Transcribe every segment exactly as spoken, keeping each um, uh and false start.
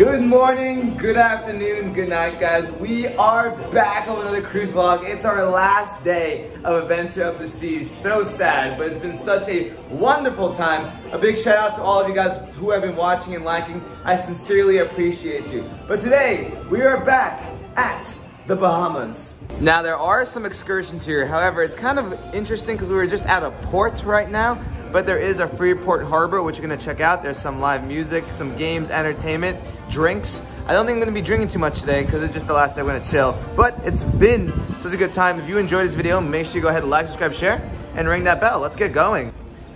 Good morning, good afternoon, good night, guys. We are back on another cruise vlog. It's our last day of Adventure of the Seas. So sad, but it's been such a wonderful time. A big shout out to all of you guys who have been watching and liking. I sincerely appreciate you. But today, we are back at the Bahamas. Now, there are some excursions here. However, it's kind of interesting because we were just out of port right now. But there is a Freeport Harbor, which you're gonna check out. There's some live music, some games, entertainment, drinks. I don't think I'm gonna be drinking too much today because it's just the last day I'm gonna chill. But it's been such a good time. If you enjoyed this video, make sure you go ahead and like, subscribe, share, and ring that bell. Let's get going.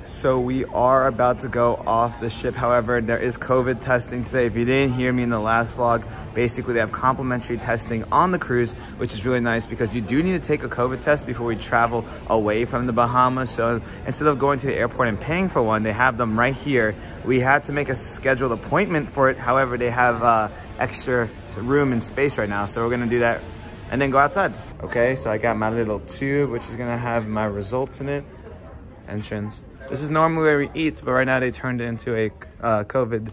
So we are about to go off the ship. However, there is COVID testing today. If you didn't hear me in the last vlog, basically they have complimentary testing on the cruise, which is really nice because you do need to take a COVID test before we travel away from the Bahamas. So instead of going to the airport and paying for one, they have them right here. We had to make a scheduled appointment for it. However, they have uh, extra room and space right now. So we're gonna do that and then go outside. Okay, so I got my little tube, which is gonna have my results in it, entrance. This is normally where we eat, but right now they turned it into a uh, COVID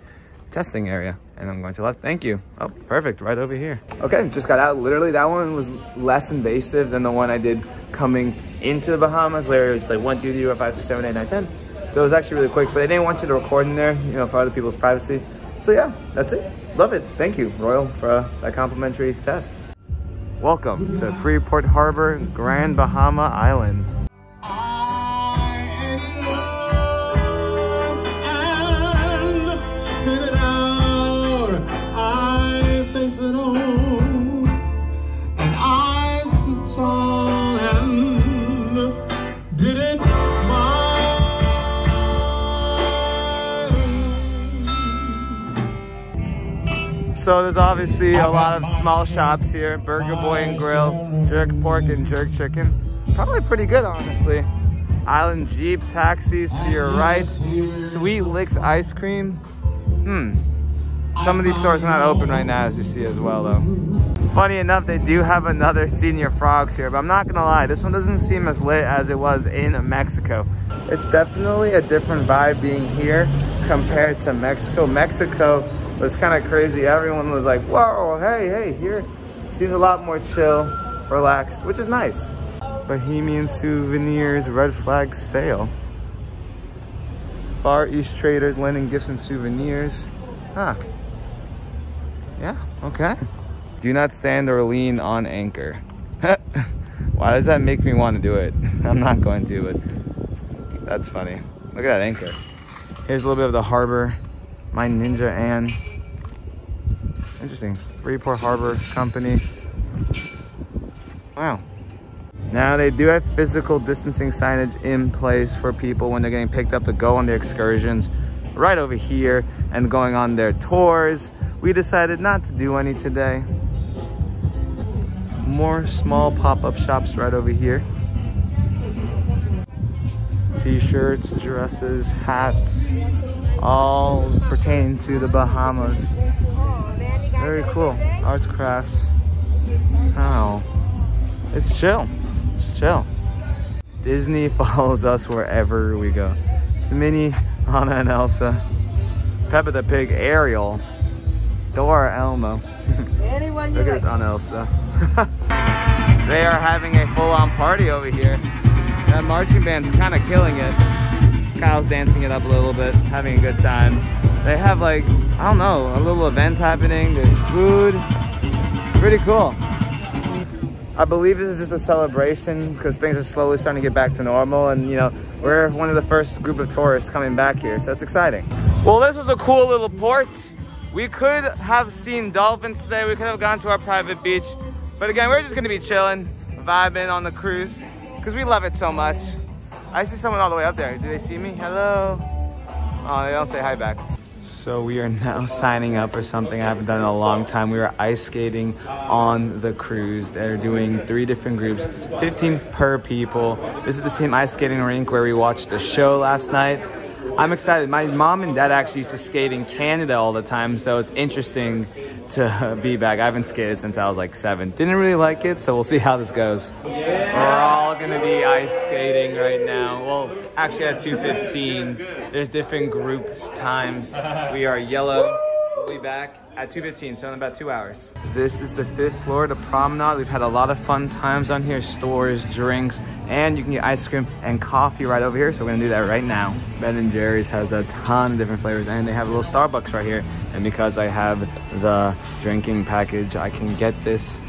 testing area. And I'm going to left. Thank you. Oh, perfect. Right over here. Okay, just got out. Literally, that one was less invasive than the one I did coming into the Bahamas. Later, it's like one, two, three, four, five, six, seven, eight, nine, ten. So it was actually really quick, but they didn't want you to record in there, you know, for other people's privacy. So yeah, that's it. Love it. Thank you, Royal, for uh, that complimentary test. Welcome to Freeport Harbor, Grand Bahama Island. So there's obviously a lot of small shops here. Burger Boy and Grill, jerk pork and jerk chicken. Probably pretty good, honestly. Island Jeep, taxis to your right. Sweet Licks ice cream. Hmm. Some of these stores are not open right now, as you see as well, though. Funny enough, they do have another Señor Frogs here, but I'm not gonna lie, this one doesn't seem as lit as it was in Mexico. It's definitely a different vibe being here compared to Mexico. Mexico was kind of crazy. Everyone was like, whoa, hey, hey, here. Seems a lot more chill, relaxed, which is nice. Bohemian Souvenirs Red Flag Sale. Far East Traders lending gifts and souvenirs. Huh. Yeah, okay. Do not stand or lean on anchor. Why does that make me want to do it? I'm not going to, but that's funny. Look at that anchor. Here's a little bit of the harbor. My Ninja Ann. Interesting. Freeport Harbor Company. Wow. Now they do have physical distancing signage in place for people when they're getting picked up to go on their excursions right over here and going on their tours. We decided not to do any today. More small pop-up shops right over here. T-shirts, dresses, hats, all pertaining to the Bahamas. Very cool. Arts, crafts. Wow. It's chill. It's chill. Disney follows us wherever we go. It's Minnie, Anna and Elsa, Peppa the Pig, Ariel, Dora, Elmo. Anyone look at this on Elsa. They are having a full-on party over here. That marching band's kind of killing it. Kyle's dancing it up a little bit, having a good time. They have like, I don't know, a little event happening. There's food. It's pretty cool. I believe this is just a celebration because things are slowly starting to get back to normal, and you know, we're one of the first group of tourists coming back here, so it's exciting. Well, this was a cool little port. We could have seen dolphins today. We could have gone to our private beach. But again, we're just gonna be chilling, vibing on the cruise, because we love it so much. I see someone all the way up there. Do they see me? Hello. Oh, they don't say hi back. So we are now signing up for something I haven't done in a long time. We were ice skating on the cruise. They're doing three different groups, fifteen per people. This is the same ice skating rink where we watched the show last night. I'm excited. My mom and dad actually used to skate in Canada all the time, so it's interesting to be back. I haven't skated since I was like seven. Didn't really like it, so we'll see how this goes. Yeah. We're all gonna be ice skating right now. Well, actually at two fifteen, there's different groups times. We are yellow, We'll be back at two fifteen, so in about two hours. This is the fifth floor, the promenade. We've had a lot of fun times on here, stores, drinks, and you can get ice cream and coffee right over here, so we're gonna do that right now. Ben and Jerry's has a ton of different flavors, and they have a little Starbucks right here. And because I have the drinking package, I can get this,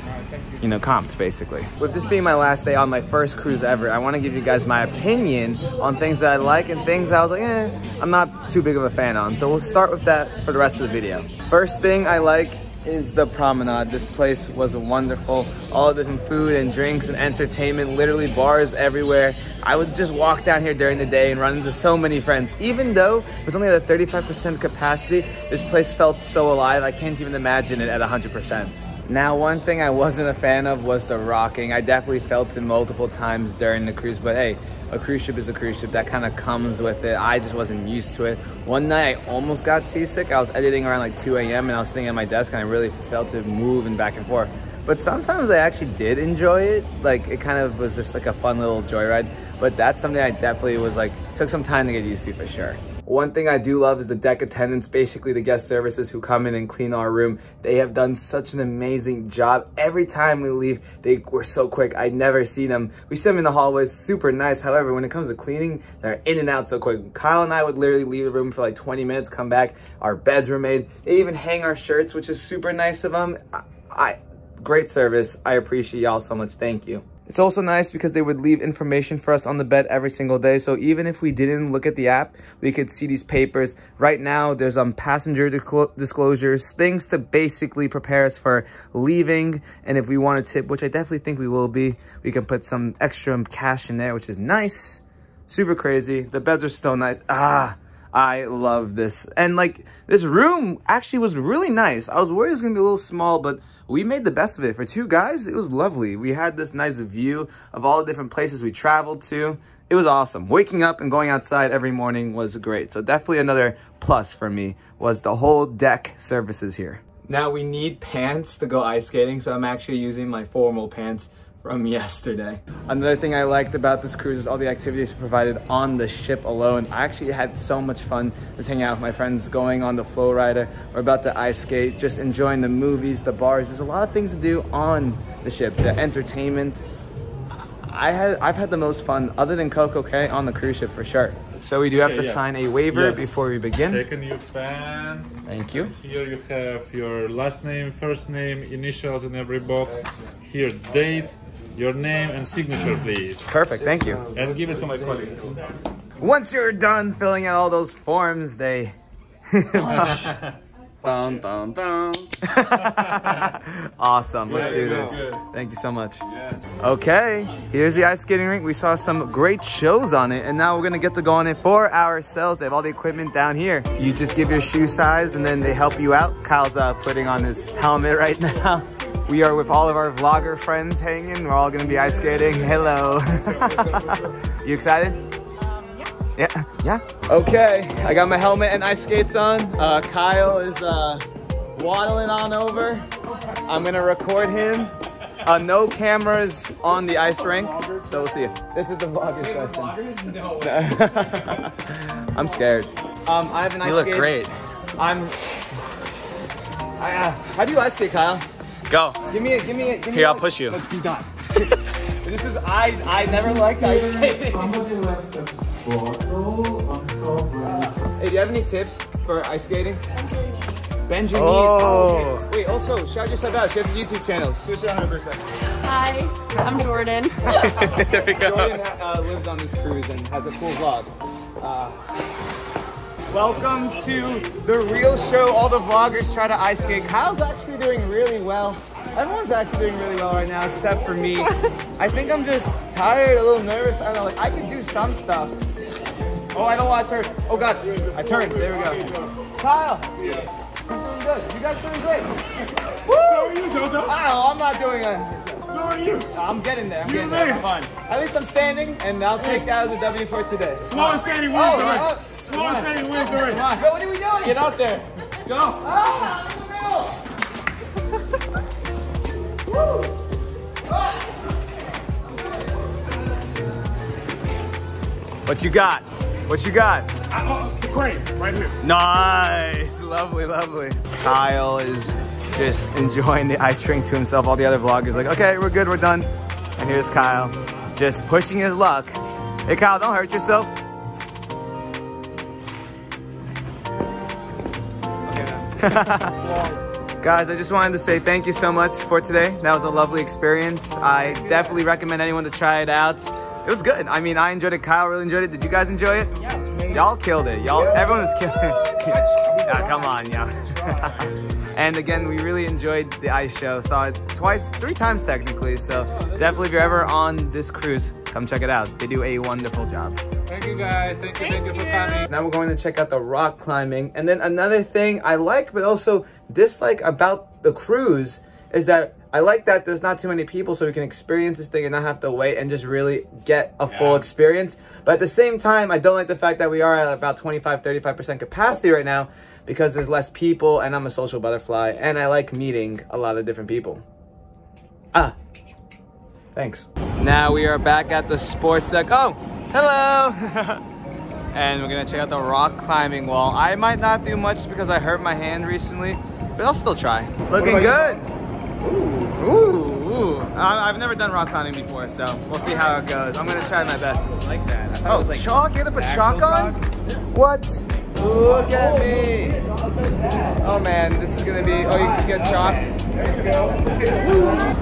you know, comped basically. With this being my last day on my first cruise ever, I wanna give you guys my opinion on things that I like and things I was like, eh, I'm not too big of a fan on. So we'll start with that for the rest of the video. First thing I like is the promenade. This place was wonderful. All the different food and drinks and entertainment, literally bars everywhere. I would just walk down here during the day and run into so many friends. Even though it was only at a thirty-five percent capacity, this place felt so alive. I can't even imagine it at one hundred percent. Now, one thing I wasn't a fan of was the rocking. I definitely felt it multiple times during the cruise, but hey, a cruise ship is a cruise ship. That kind of comes with it. I just wasn't used to it. One night I almost got seasick. I was editing around like two A M and I was sitting at my desk and I really felt it moving back and forth. But sometimes I actually did enjoy it. Like, it kind of was just like a fun little joyride. But that's something I definitely was like, took some time to get used to for sure. One thing I do love is the deck attendants, basically the guest services who come in and clean our room. They have done such an amazing job. Every time we leave, they were so quick. I never see them. We see them in the hallways, super nice. However, when it comes to cleaning, they're in and out so quick. Kyle and I would literally leave the room for like twenty minutes, come back. Our beds were made. They even hang our shirts, which is super nice of them. I, I great service. I appreciate y'all so much. Thank you. It's also nice because they would leave information for us on the bed every single day. So even if we didn't look at the app, we could see these papers. Right now, there's um passenger disclosures, things to basically prepare us for leaving. And if we want to tip, which I definitely think we will be, we can put some extra cash in there, which is nice. Super crazy. The beds are still nice. Ah, I love this. And like, this room actually was really nice. I was worried it was gonna be a little small, but we made the best of it. For two guys, it was lovely. We had this nice view of all the different places we traveled to. It was awesome. Waking up and going outside every morning was great. So definitely another plus for me was the whole deck services here. Now we need pants to go ice skating, so I'm actually using my formal pants from yesterday. Another thing I liked about this cruise is all the activities provided on the ship alone. I actually had so much fun just hanging out with my friends, going on the Flowrider, or about to ice skate, just enjoying the movies, the bars. There's a lot of things to do on the ship, the entertainment. I had, I've had the most fun, other than Coco Cay, on the cruise ship for sure. So we do have okay, to yeah. sign a waiver yes. before we begin. Take a new pen. Thank you. Here you have your last name, first name, initials in every box. Here, date. Your name and signature, please. Perfect, thank you. And give it to my colleague. Once you're done filling out all those forms, they... Dun, dun, dun. Awesome, yeah, let's do this. Good. Thank you so much. Yes. Okay, here's the ice skating rink. We saw some great shows on it, and now we're gonna get to go on it for ourselves. They have all the equipment down here. You just give your shoe size, and then they help you out. Kyle's uh, putting on his helmet right now. We are with all of our vlogger friends hanging. We're all gonna be ice skating. Hello. You excited? Um, yeah. Yeah, yeah. Okay, I got my helmet and ice skates on. Uh, Kyle is uh, waddling on over. I'm gonna record him. Uh, no cameras on the ice rink, so we'll see. This is the vlogger session. No way. I'm scared. Um, I have an ice skate. You look skate. great. I'm. I, uh, how do you ice skate, Kyle? Go. Give me a, give me a, give me Here, a, I'll push you. Look, do not. This is, I, I never liked ice skating. Hey, do you have any tips for ice skating? Bend your knees. Oh. Okay. Wait, also, shout yourself out. She has a YouTube channel. Switch it on her for a second. Hi, I'm Jordan. There we go. Jordan uh, lives on this cruise and has a cool vlog. Uh, Welcome to the real show. All the vloggers try to ice skate. Kyle's actually doing really well. Everyone's actually doing really well right now, except for me. I think I'm just tired, a little nervous. I don't know, like, I can do some stuff. Oh, I don't want to turn. Oh God, I turned. There we go. Kyle, you're doing good. You guys are doing great. Woo! So are you, Jojo? I don't know, I'm not doing a... So are you? I'm getting there. I'm You're getting there. Fine. At least I'm standing, and I'll take that as a W for today. Slow standing wins oh, the race. Oh, Slow on. standing wins the race. Yo, what are we doing? Get out there. Go. Ah, in the middle. Woo. Ah. What you got? What you got? Uh, the crane, right here. Nice, lovely, lovely. Kyle is just enjoying the ice rink to himself. All the other vloggers like, okay, we're good, we're done. And here's Kyle, just pushing his luck. Hey Kyle, don't hurt yourself. Guys, I just wanted to say thank you so much for today. That was a lovely experience. I definitely recommend anyone to try it out. It was good. I mean, I enjoyed it. Kyle really enjoyed it. Did you guys enjoy it? Yeah. Y'all killed it. Y'all, everyone was killing it. Yeah, come on, yeah. And again, we really enjoyed the ice show. Saw it twice, three times technically. So definitely, if you're ever on this cruise, come check it out. They do a wonderful job. Thank you guys, thank you, thank, thank you for coming. Now we're going to check out the rock climbing. And then another thing I like but also dislike about the cruise is that I like that there's not too many people, so we can experience this thing and not have to wait and just really get a yeah. full experience. But at the same time, I don't like the fact that we are at about twenty-five, thirty-five percent capacity right now because there's less people and I'm a social butterfly and I like meeting a lot of different people. Ah, thanks. Now we are back at the sports deck. Oh! Hello! And we're gonna check out the rock climbing wall. I might not do much because I hurt my hand recently, but I'll still try. Looking good! Ooh. Ooh, ooh. I, I've never done rock climbing before, so we'll see how it goes. I'm gonna try my best. I like that. I thought oh, it was like chalk? You're gonna put chalk on? Dog? What? Look at me! Oh man, this is gonna be. Oh, you can get chalk? There you go.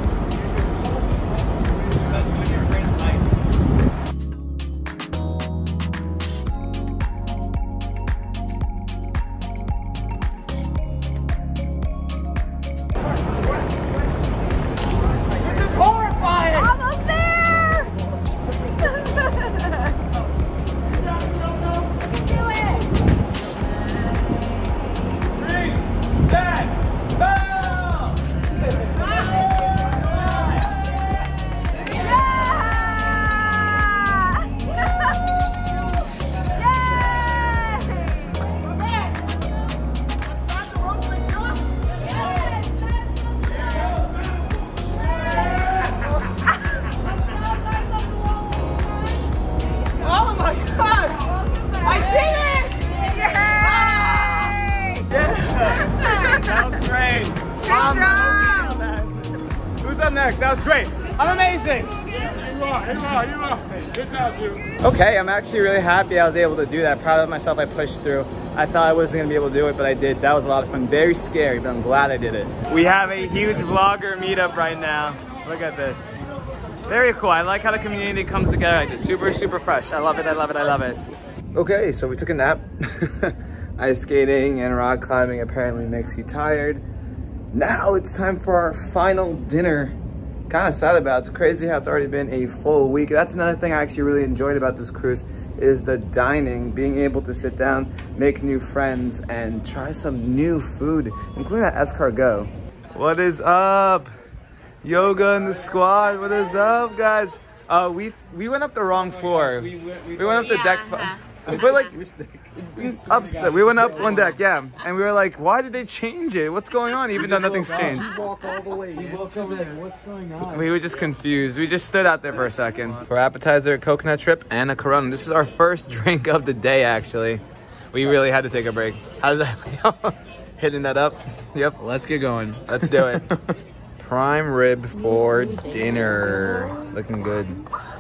Okay, I'm actually really happy I was able to do that. Proud of myself, I pushed through. I thought I wasn't gonna be able to do it, but I did. That was a lot of fun. Very scary, but I'm glad I did it. We have a huge vlogger meetup right now. Look at this. Very cool. I like how the community comes together like this. Super, super fresh. I love it, I love it, I love it. Okay, so we took a nap. Ice skating and rock climbing apparently makes you tired. Now it's time for our final dinner. Kind of sad about. It's crazy how it's already been a full week. That's another thing I actually really enjoyed about this cruise is the dining, being able to sit down, make new friends, and try some new food, including that escargot. What is up? Yoga and the squad. What is up, guys? Uh, we we went up the wrong floor. We went, we went up the deck. But like, up, we went up one deck, yeah, and we were like, why did they change it? What's going on? Even though nothing's changed. You walk all the way. You walk over there. What's going on? We were just confused. We just stood out there for a second. For appetizer, coconut trip, and a Corona. This is our first drink of the day, actually. We really had to take a break. How's that? Hitting that up? Yep. Let's get going. Let's do it. Prime rib for dinner. Looking good.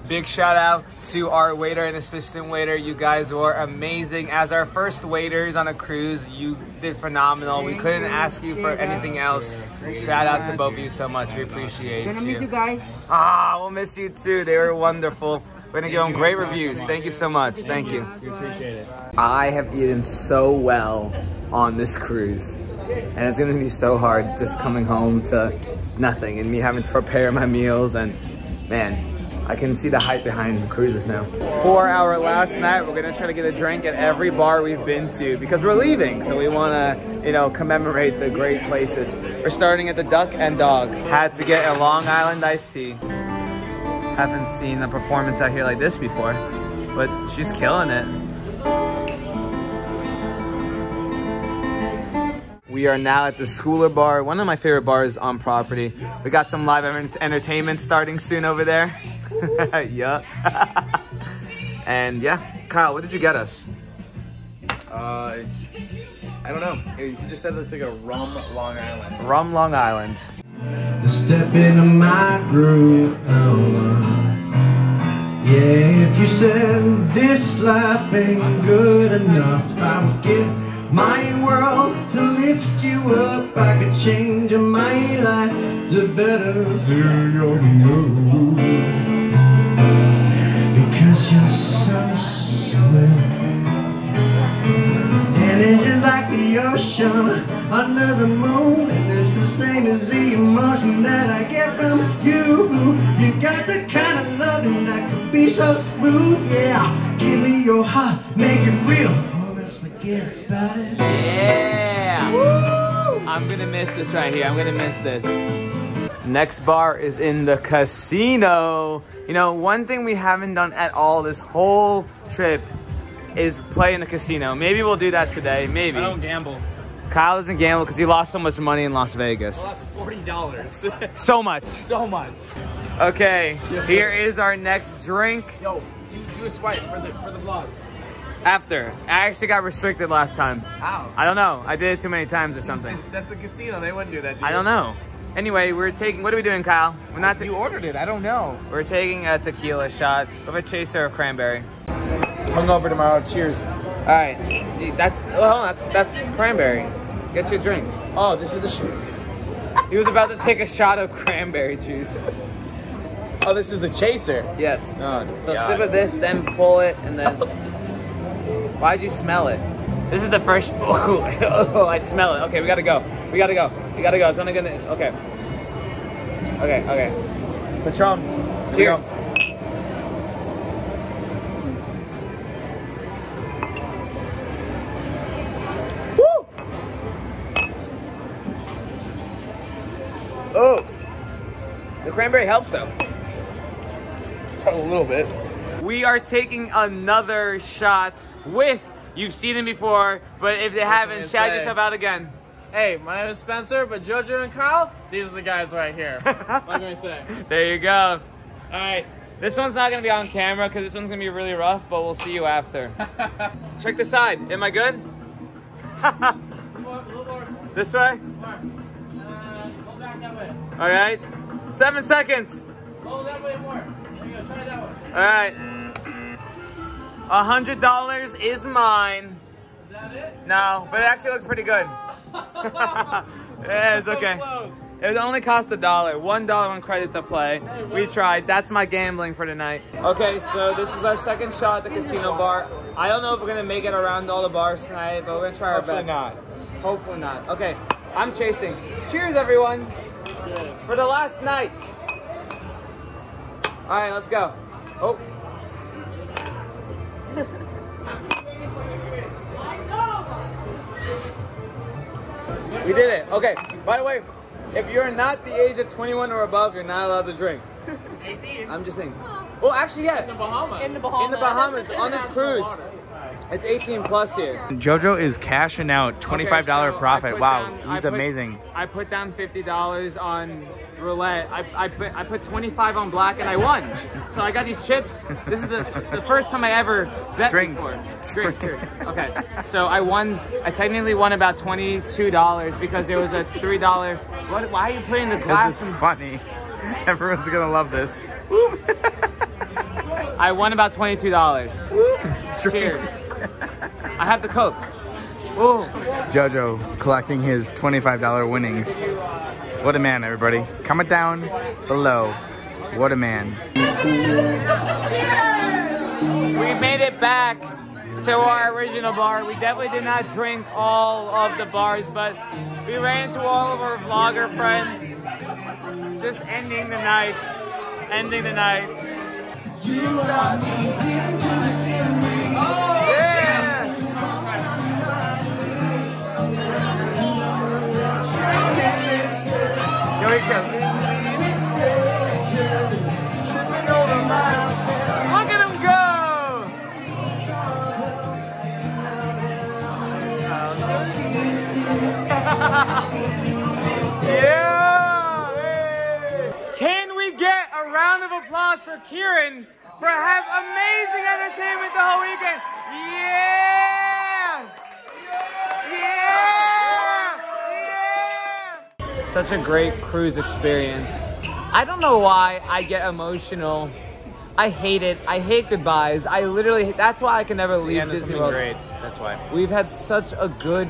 Big shout out to our waiter and assistant waiter. You guys were amazing. As our first waiters on a cruise, you did phenomenal. We couldn't ask you for anything else. Shout out to both of you so much. We appreciate you. Gonna miss you guys. Ah, we'll miss you too. They were wonderful. We're gonna give them great reviews. Thank you so much. Thank you. We appreciate it. I have eaten so well on this cruise. And it's gonna be so hard just coming home to nothing and me having to prepare my meals. And man, I can see the hype behind the cruises now. For our last night, we're gonna try to get a drink at every bar we've been to because we're leaving, so we wanna, you know, commemorate the great places. We're starting at the Duck and Dog. Had to get a Long Island iced tea. Haven't seen a performance out here like this before, but she's killing it. We are now at the Schooler bar, one of my favorite bars on property. We got some live entertainment starting soon over there. Yup. And yeah, Kyle, what did you get us? Uh, I don't know. He just said it's like a rum Long Island. Rum Long Island. Step into my groove. Yeah, if you said this life ain't good enough, I'll give my world to lift you up. I could change my life to better feel your mood. Because you're so sweet. It's just like the ocean under the moon, and it's the same as the emotion that I get from you. You got the kind of loving that could be so smooth, yeah. Give me your heart, make it real. Oh, let's forget about it. Yeah. Woo! I'm gonna miss this right here. I'm gonna miss this. Next bar is in the casino. You know, one thing we haven't done at all this whole trip is play in the casino. Maybe we'll do that today, maybe. I don't gamble. Kyle doesn't gamble because he lost so much money in Las Vegas. I lost forty dollars. So much. So much. Okay, yeah. Here is our next drink. Yo, do, do a swipe for the, for the vlog. After. I actually got restricted last time. How? I don't know. I did it too many times or something. That's a casino. They wouldn't do that, do I don't know. Anyway, we're taking, what are we doing, Kyle? We're not. You ordered it. I don't know. We're taking a tequila shot of a chaser of cranberry. Hungover tomorrow. Cheers. All right. That's oh, that's that's cranberry. Get your drink. Oh, this is the shit. He was about to take a shot of cranberry juice. Oh, this is the chaser. Yes. Oh, so God. Sip of this, then pull it, and then. Why'd you smell it? This is the first. Oh, oh, I smell it. Okay, we gotta go. We gotta go. We gotta go. It's only gonna. Okay. Okay. Okay. Patron. Cheers. Oh, the cranberry helps though. A little bit. We are taking another shot with, you've seen him before, but if they haven't, shout say. yourself out again. Hey, my name is Spencer, but JoJo and Kyle, these are the guys right here. What can I say? There you go. All right, this one's not gonna be on camera because this one's gonna be really rough, but we'll see you after. Check the side, am I good? This way? All right, seven seconds. Oh, that way more. There you go, try that one. All right. A hundred dollars is mine. Is that it? No, but it actually looked pretty good. Yeah, it's okay. So it only cost a dollar. One dollar on credit to play. Hey, we tried. That's my gambling for tonight. Okay, so this is our second shot at the casino bar. I don't know if we're gonna make it around all the bars tonight, but we're gonna try Hopefully our best. Hopefully not. Hopefully not. Okay, I'm chasing. Cheers, everyone. For the last night. All right, let's go. Oh. We did it. Okay. By the way, if you're not the age of twenty-one or above, you're not allowed to drink. eighteen. I'm just saying. Well, actually, yeah. In the Bahamas. In the Bahamas. In the Bahamas on this cruise. It's eighteen plus here. JoJo is cashing out twenty-five dollar okay, so profit. Wow, down, he's I put, amazing. I put down fifty dollars on roulette. I, I, put, I put twenty-five on black and I won. So I got these chips. This is the, the first time I ever bet Drink. before. Drink, drink. Okay, so I won. I technically won about twenty-two dollars because there was a three dollar. What? Why are you putting the glass? This is funny. Everyone's going to love this. I won about twenty-two dollars. Cheers. I have the Coke. Ooh. JoJo collecting his twenty-five dollar winnings. What a man, everybody. Comment down below. What a man. We made it back to our original bar. We definitely did not drink all of the bars, but we ran into all of our vlogger friends. Just ending the night. Ending the night. You got me. Look at him go! Yeah! Can we get a round of applause for Kieran for having amazing entertainment the whole weekend? Yeah! Such a great cruise experience. I don't know why I get emotional. I hate it. I hate goodbyes. I literally, that's why I can never leave Disney World. Great. That's why. We've had such a good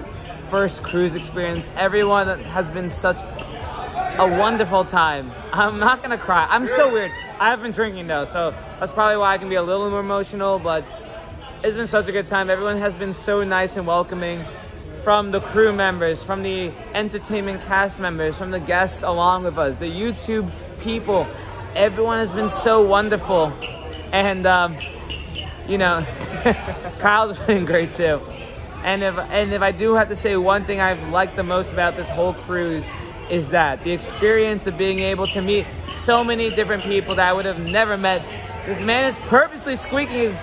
first cruise experience. Everyone has been such a wonderful time. I'm not gonna cry. I'm so weird. I have been drinking though, so that's probably why I can be a little more emotional, but it's been such a good time. Everyone has been so nice and welcoming, from the crew members, from the entertainment cast members, from the guests along with us, the YouTube people. Everyone has been so wonderful. And, um, you know, Kyle's been great too. And if, and if I do have to say one thing I've liked the most about this whole cruise is that the experience of being able to meet so many different people that I would have never met. This man is purposely squeaking his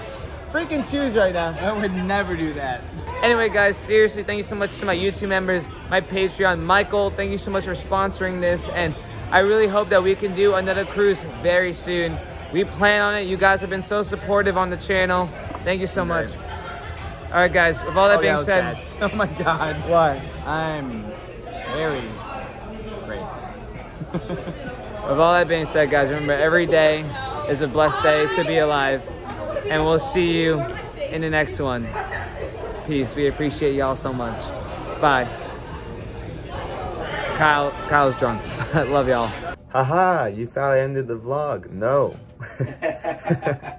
freaking shoes right now. I would never do that. Anyway, guys, seriously, thank you so much to my YouTube members, my Patreon, Michael. Thank you so much for sponsoring this, and I really hope that we can do another cruise very soon. We plan on it. You guys have been so supportive on the channel. Thank you so much. All right, guys, with all that oh, being that said. Bad. Oh, my God. Why? I'm very great. With all that being said, guys, remember, every day is a blessed day to be alive. And we'll see you in the next one. Peace. We appreciate y'all so much. Bye. Kyle, Kyle's drunk. Love y'all. Haha, you thought I ended the vlog. No. I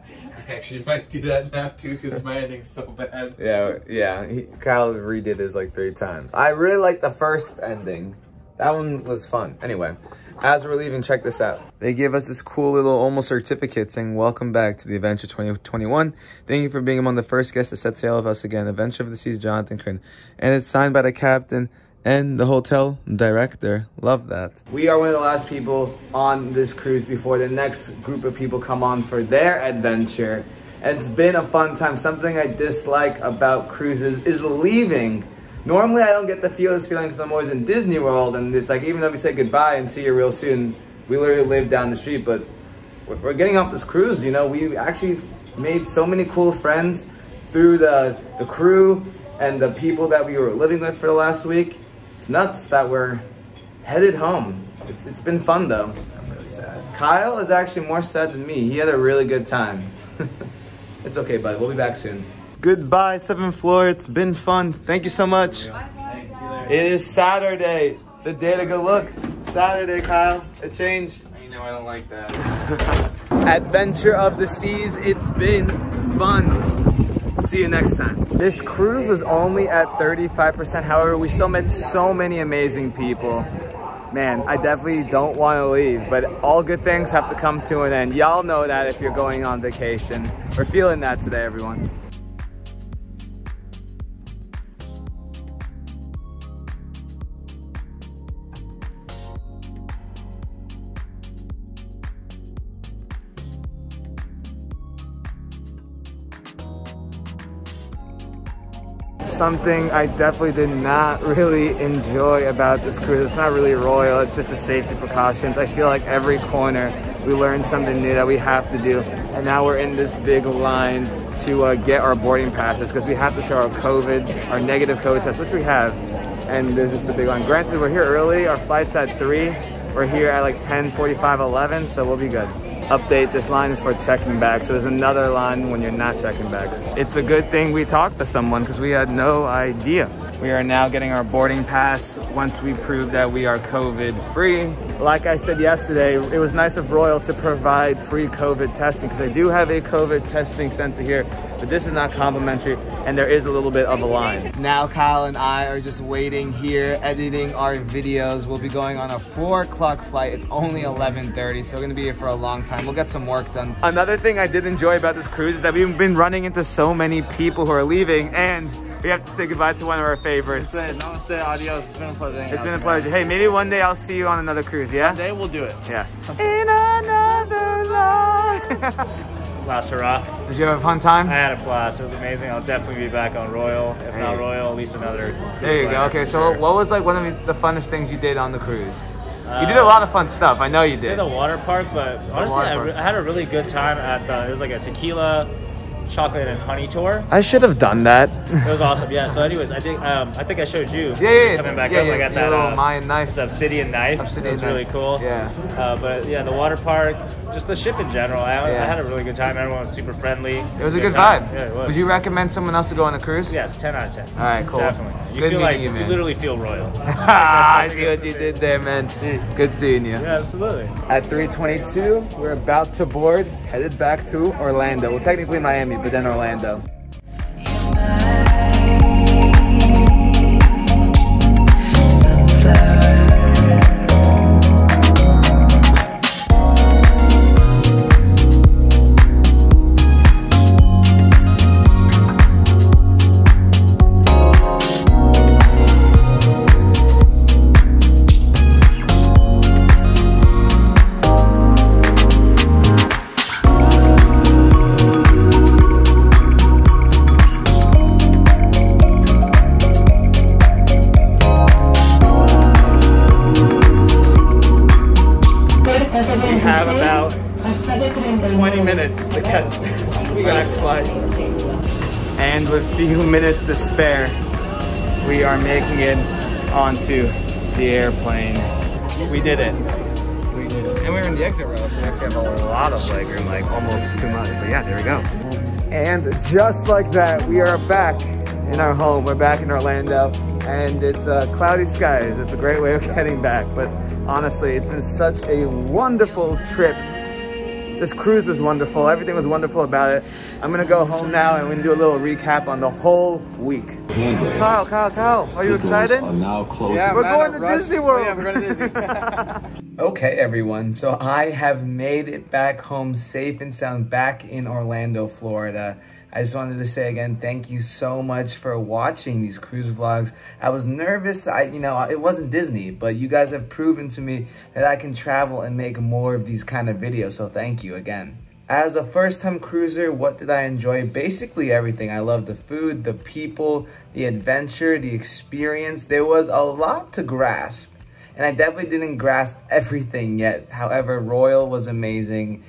actually might do that now too because my ending's so bad. Yeah, yeah. He, Kyle redid his like three times. I really liked the first ending. That one was fun. Anyway, as we're leaving, check this out. They give us this cool little almost certificate saying, welcome back to the Adventure twenty twenty-one. Thank you for being among the first guests to set sail with us again. Adventure of the Seas, Jonathan Crichton. And it's signed by the captain and the hotel director. Love that. We are one of the last people on this cruise before the next group of people come on for their adventure. And it's been a fun time. Something I dislike about cruises is leaving. Normally, I don't get to feel this feeling because I'm always in Disney World, and it's like, even though we say goodbye and see you real soon, we literally live down the street, but we're getting off this cruise, you know? We actually made so many cool friends through the, the crew and the people that we were living with for the last week. It's nuts that we're headed home. It's, it's been fun, though. I'm really sad. Kyle is actually more sad than me. He had a really good time. It's okay, bud. We'll be back soon. Goodbye, seventh floor. It's been fun. Thank you so much. Bye, bye, bye. It is Saturday. The day to go look. Saturday, Kyle. It changed. I know I don't like that. Adventure of the Seas. It's been fun. See you next time. This cruise was only at thirty-five percent. However, we still met so many amazing people. Man, I definitely don't want to leave, but all good things have to come to an end. Y'all know that if you're going on vacation. We're feeling that today, everyone. Something I definitely did not really enjoy about this cruise. It's not really royal, it's just the safety precautions. I feel like every corner we learn something new that we have to do. And now we're in this big line to uh, get our boarding passes because we have to show our COVID, our negative COVID test, which we have. And there's just the big line. Granted, we're here early. Our flight's at three. We're here at like ten forty-five, eleven, so we'll be good. Update, this line is for checking bags, so there's another line when you're not checking bags. It's a good thing we talked to someone because we had no idea. We are now getting our boarding pass once we prove that we are COVID free. Like I said yesterday, it was nice of Royal to provide free COVID testing because they do have a COVID testing center here, but this is not complimentary and there is a little bit of a line. Now Kyle and I are just waiting here, editing our videos. We'll be going on a four o'clock flight. It's only eleven thirty, so we're gonna be here for a long time. We'll get some work done. Another thing I did enjoy about this cruise is that we've been running into so many people who are leaving, and we have to say goodbye to one of our favorites. That's it. Namaste, adios. It's been a pleasure. It's been a pleasure. Hey, maybe one day I'll see you on another cruise, yeah? One day we'll do it. Yeah. In another life. Last hurrah. Did you have a fun time? I had a blast. It was amazing. I'll definitely be back on Royal. If hey. not Royal, at least another. There you go. Okay, so sure. What was like one of the funnest things you did on the cruise? You did a lot of fun stuff. I know you did. I did the water park, but honestly, I, park. I had a really good time at the, it was like a tequila chocolate and honey tour. I should have done that. It was awesome. Yeah. So, anyways, I think um, I think I showed you. Yeah, yeah. Coming back yeah, up, yeah, I got that little uh, Mayan knife. It's obsidian knife. Obsidian. It was knife. Really cool. Yeah. Uh, but yeah, the water park, just the ship in general. I, yeah. I had a really good time. Everyone was super friendly. It was, it was a good, good vibe. Yeah, it was. Would you recommend someone else to go on a cruise? Yes, ten out of ten. All right, cool. Definitely. You good feel like you, man. You literally feel royal. I see what you did there, man. Good seeing you. Yeah, absolutely. At three twenty-two, we're about to board, headed back to Orlando. Well, technically Miami, but then Orlando. twenty minutes to catch the next flight. And with few minutes to spare, we are making it onto the airplane. We did it. We did it. And we were in the exit row, so we actually have a lot of legroom, like almost too much. But yeah, there we go. And just like that, we are back in our home. We're back in Orlando. And it's uh, cloudy skies. It's a great way of getting back. But honestly, it's been such a wonderful trip. This cruise was wonderful. Everything was wonderful about it. I'm gonna go home now and we're gonna do a little recap on the whole week. Kyle, Kyle, Kyle, are you excited? Are now closing. Yeah, we're going to rush. Disney World. Oh, yeah, we're going to Disney. Okay, everyone. So I have made it back home safe and sound, back in Orlando, Florida. I just wanted to say again, thank you so much for watching these cruise vlogs. I was nervous, I, you know, it wasn't Disney, but you guys have proven to me that I can travel and make more of these kind of videos, so thank you again. As a first-time cruiser, what did I enjoy? Basically everything. I loved the food, the people, the adventure, the experience. There was a lot to grasp, and I definitely didn't grasp everything yet. However, Royal was amazing.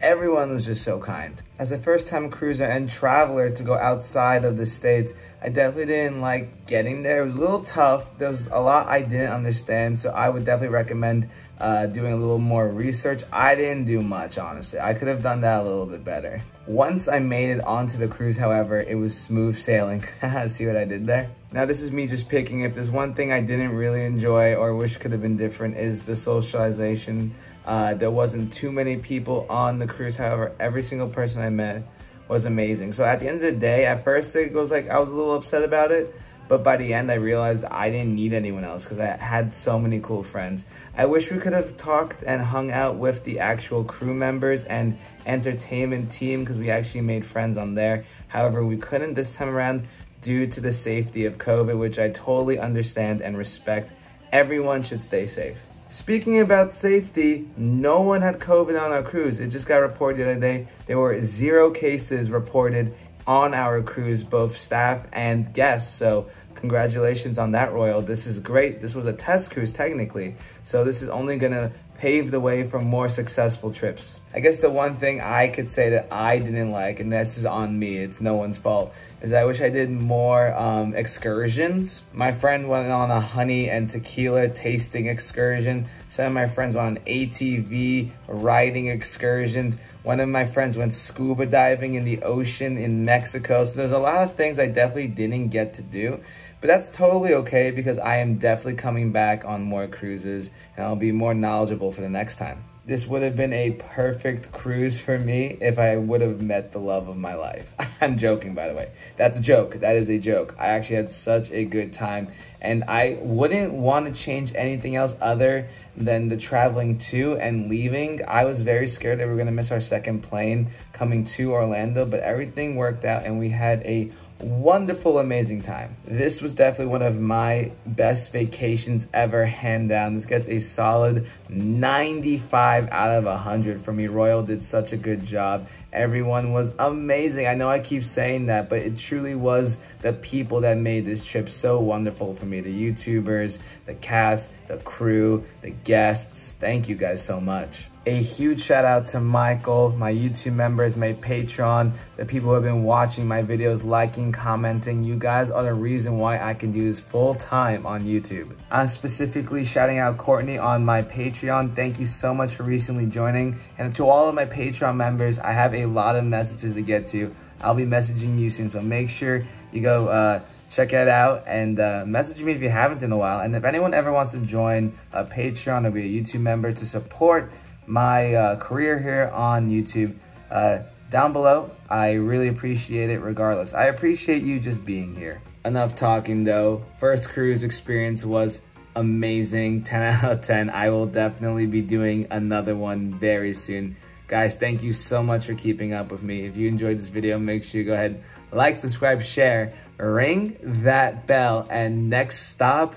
Everyone was just so kind. As a first-time cruiser and traveler to go outside of the States, I definitely didn't like getting there. It was a little tough. There was a lot I didn't understand, so I would definitely recommend uh, doing a little more research. I didn't do much, honestly. I could have done that a little bit better. Once I made it onto the cruise, however, it was smooth sailing. See what I did there? Now, this is me just picking. If there's one thing I didn't really enjoy or wish could have been different, is the socialization. Uh, there wasn't too many people on the cruise. However, every single person I met was amazing. So at the end of the day, at first it was like I was a little upset about it, but by the end I realized I didn't need anyone else because I had so many cool friends. I wish we could have talked and hung out with the actual crew members and entertainment team because we actually made friends on there. However, we couldn't this time around due to the safety of COVID, which I totally understand and respect. Everyone should stay safe. Speaking about safety, no one had COVID on our cruise. It just got reported the other day. There were zero cases reported on our cruise, both staff and guests. So congratulations on that, Royal. This is great. This was a test cruise technically. So this is only gonna pave the way for more successful trips. I guess the one thing I could say that I didn't like, and this is on me, it's no one's fault, is I wish I did more um, excursions. My friend went on a honey and tequila tasting excursion. Some of my friends went on A T V riding excursions. One of my friends went scuba diving in the ocean in Mexico. So there's a lot of things I definitely didn't get to do. But that's totally okay because I am definitely coming back on more cruises and I'll be more knowledgeable for the next time. This would have been a perfect cruise for me if I would have met the love of my life. I'm joking, by the way. That's a joke. That is a joke. I actually had such a good time and I wouldn't want to change anything else other than the traveling to and leaving. I was very scared that we were going to miss our second plane coming to Orlando, but everything worked out and we had a wonderful, amazing time. This was definitely one of my best vacations ever, hand down. This gets a solid ninety-five out of one hundred for me. Royal did such a good job. Everyone was amazing. I know I keep saying that, but it truly was the people that made this trip so wonderful for me. The YouTubers, the cast, the crew, the guests. Thank you guys so much. A huge shout out to Michael, my YouTube members, my Patron, the people who have been watching my videos, liking, commenting. You guys are the reason why I can do this full time on YouTube. I'm specifically shouting out Courtney on my Patreon. Thank you so much for recently joining. And to all of my Patreon members, I have a lot of messages to get to. I'll be messaging you soon, so make sure you go uh, check it out and uh, message me if you haven't in a while. And if anyone ever wants to join a Patreon or be a YouTube member to support my uh, career here on YouTube, uh, down below, I really appreciate it regardless. I appreciate you just being here. Enough talking though. First cruise experience was amazing, ten out of ten. I will definitely be doing another one very soon. Guys, thank you so much for keeping up with me. If you enjoyed this video, make sure you go ahead, like, subscribe, share, ring that bell, and next stop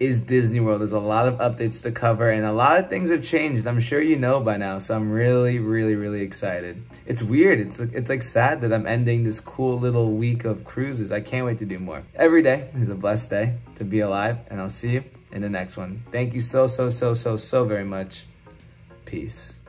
is Disney World. There's a lot of updates to cover and a lot of things have changed. I'm sure you know by now, so I'm really, really, really excited. It's weird, it's, it's like sad that I'm ending this cool little week of cruises. I can't wait to do more. Every day is a blessed day to be alive, and I'll see you in the next one. Thank you so, so, so, so, so very much. Peace.